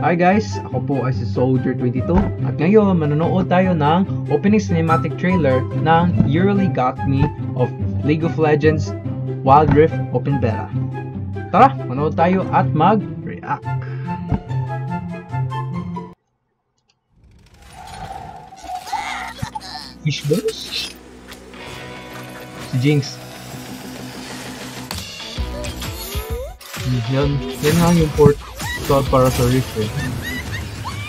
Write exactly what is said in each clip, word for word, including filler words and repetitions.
Hi guys, ako po ay si Soldier twenty-two at ngayon manonood tayo ng opening cinematic trailer ng You Really Got Me of League of Legends Wild Rift Open Beta. Tara, manood tayo at mag-react. Fishbones? Si Jinx. Yan, yan lang yung port card para sa Rift eh.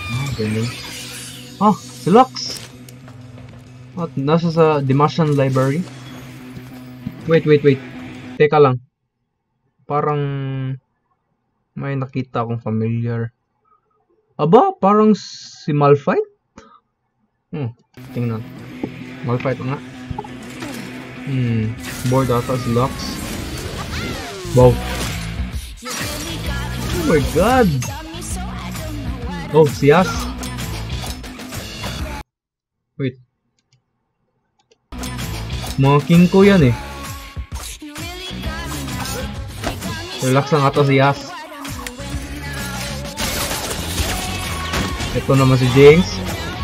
Ah, ganun. Ah, si Lux! At nasa sa Dimension Library. Wait, wait, wait. Teka lang. Parang may nakita akong familiar. Aba, parang si Malphite? Hmm, tingnan. Malphite nga. Hmm, bored ata si Lux. Wow. Oh my god! Oh, si Yas! Wait. Mga king ko yan eh. Relax lang ato si Yas. Ito naman si Jinx.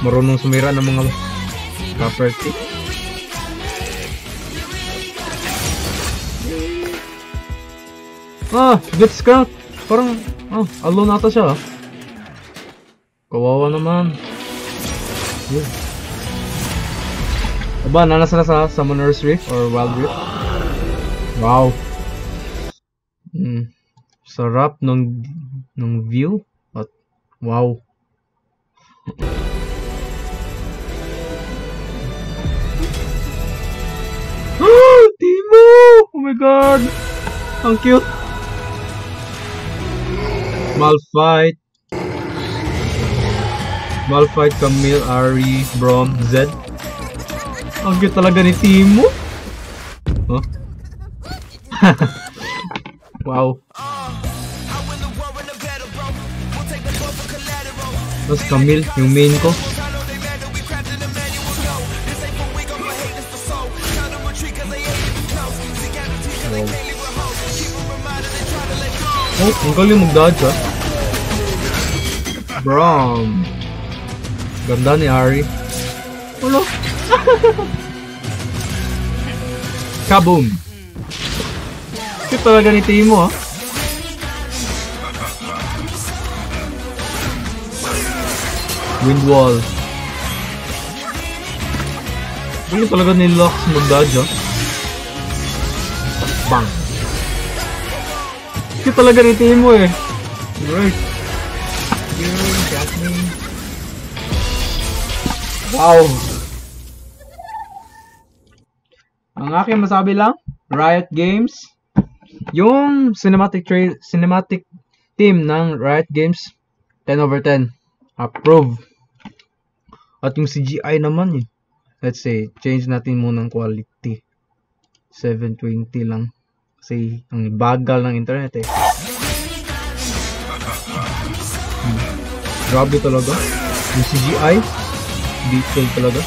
Marunong sumira ng mga property. Ah! Blitzcrank! Parang, oh, alone ata siya. Kawawa naman. Yeah. Aba, nanas na sa Summoner's Rift or Wild Rift. Wow. Mm, sarap ng, ng view. At, wow. Timo! Oh my god! Ang cute! Malphite, Malphite, Camille, Ari, Brom, Zed. Ang cute talaga ni Timo. Huh? Wow. Mas Camille, yung main ko. Wow. Oh, ang galing mag-dodge ah. Brom. Ganda ni Ari. Ulo. Kaboom. Cute talaga ni Timo ah. Windwall. Galing talaga ni Lux mag-dodge ah. Bang. Cute talaga ni Timo eh. Right. Wow. Ang aking masabi lang, Riot Games, yung cinematic trail, cinematic team ng Riot Games, ten over ten. Approve. At yung C G I naman eh. Let's say, change natin muna ng quality. seven twenty lang. Kasi ang bagal ng internet eh. Hmm. Grabe talaga. Yung C G I. Detail talaga.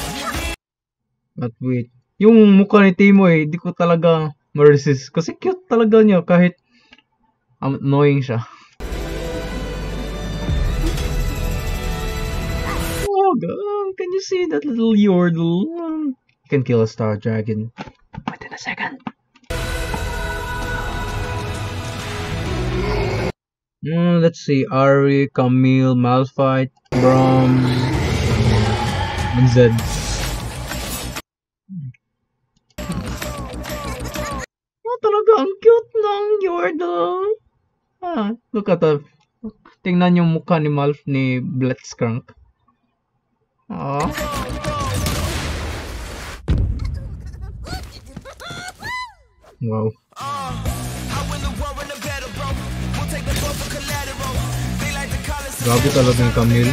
But wait. Yung mukha ni Timo eh. Di ko talaga ma-resist. Kasi cute talaga niya. Kahit annoying siya. Oh god. Can you see that little Yordle? You can kill a star dragon within a second. Mm, let's see, Ahri, Camille, Malphite, Brom, and Zed. Oh, talaga, ang cute ng Yordle. Ah, look at that. Tingnan yung mukha ni Malph ni Blitzcrank. Ah. Wow. Grabe talaga yung Camille.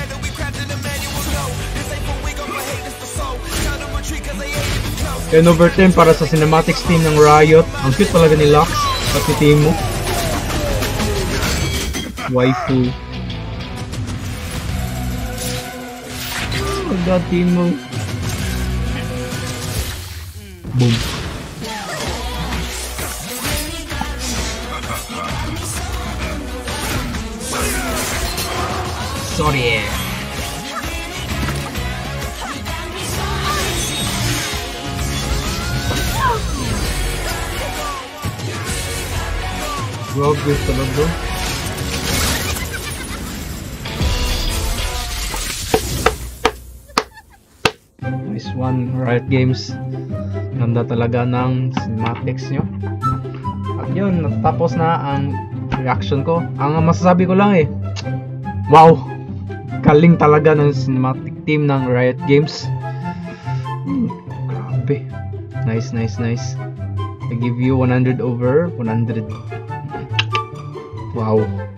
ten over ten para sa cinematics team ng Riot. Ang cute talaga ni Lux at ni Timo. Waifu. Oh god, Timo. Boom. sorry. Rob bir sanırdı. Nice one, Riot Games. Ganda talaga ng cinematics nyo. At yun, natapos na ang reaction ko. Ang masasabi ko lang eh, wow! Galing talaga ng cinematic team ng Riot Games. Hmm, grabe. Nice, nice, nice. I give you one hundred over one hundred. Wow.